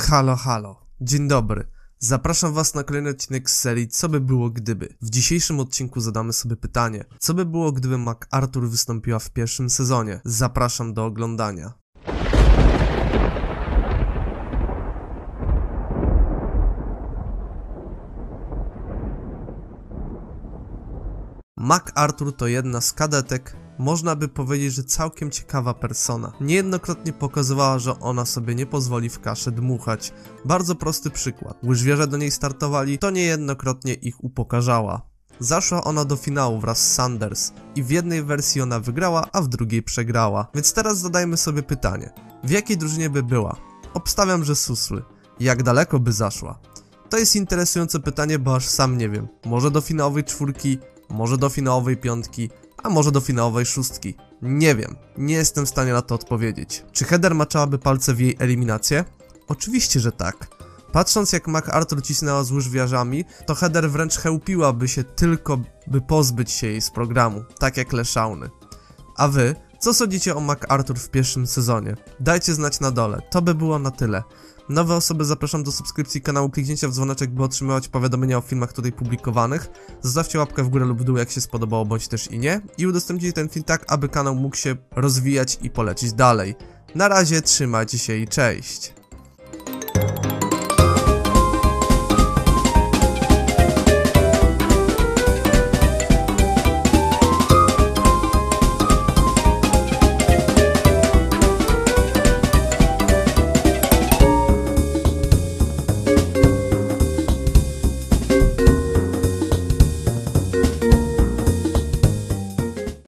Halo, halo. Dzień dobry. Zapraszam Was na kolejny odcinek z serii Co by było gdyby. W dzisiejszym odcinku zadamy sobie pytanie, co by było gdyby MacArthur wystąpiła w pierwszym sezonie. Zapraszam do oglądania. MacArthur to jedna z kadetek, można by powiedzieć, że całkiem ciekawa persona. Niejednokrotnie pokazywała, że ona sobie nie pozwoli w kaszę dmuchać. Bardzo prosty przykład. Łyżwiarze do niej startowali, to niejednokrotnie ich upokarzała. Zaszła ona do finału wraz z Sanders i w jednej wersji ona wygrała, a w drugiej przegrała. Więc teraz zadajmy sobie pytanie, w jakiej drużynie by była? Obstawiam, że Susły. Jak daleko by zaszła? To jest interesujące pytanie, bo aż sam nie wiem. Może do finałowej czwórki? Może do finałowej piątki, a może do finałowej szóstki. Nie wiem, nie jestem w stanie na to odpowiedzieć. Czy Heather maczałaby palce w jej eliminację? Oczywiście, że tak. Patrząc jak MacArthur cisnęła z łyżwiarzami, to Heather wręcz chełpiłaby się tylko, by pozbyć się jej z programu, tak jak Leshauny. A wy, co sądzicie o MacArthur w pierwszym sezonie? Dajcie znać na dole, to by było na tyle. Nowe osoby zapraszam do subskrypcji kanału, kliknięcia w dzwoneczek, by otrzymywać powiadomienia o filmach tutaj publikowanych. Zostawcie łapkę w górę lub w dół, jak się spodobało, bądź też i nie. I udostępnijcie ten film tak, aby kanał mógł się rozwijać i polecić dalej. Na razie, trzymajcie się i cześć!